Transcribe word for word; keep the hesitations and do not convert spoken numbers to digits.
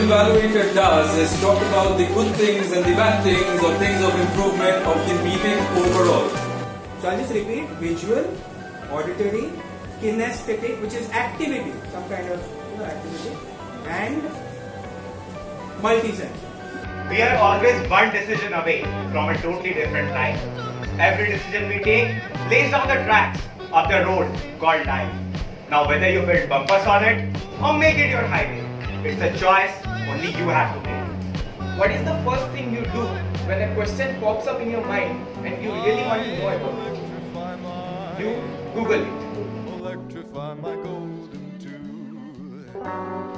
evaluator does is talk about the good things and the bad things or things of improvement of the meeting overall. So I'll just repeat: visual, auditory, kinesthetic, which is activity, some kind of you know, activity, and multisensory. We are always one decision away from a totally different life. Every decision we take lays down the tracks of the road called life. Now whether you build bumpers on it or make it your highway, it's a choice only you have to make. What is the first thing you do when a question pops up in your mind and you really want to know about it? You Google it. Electrify my golden tooth.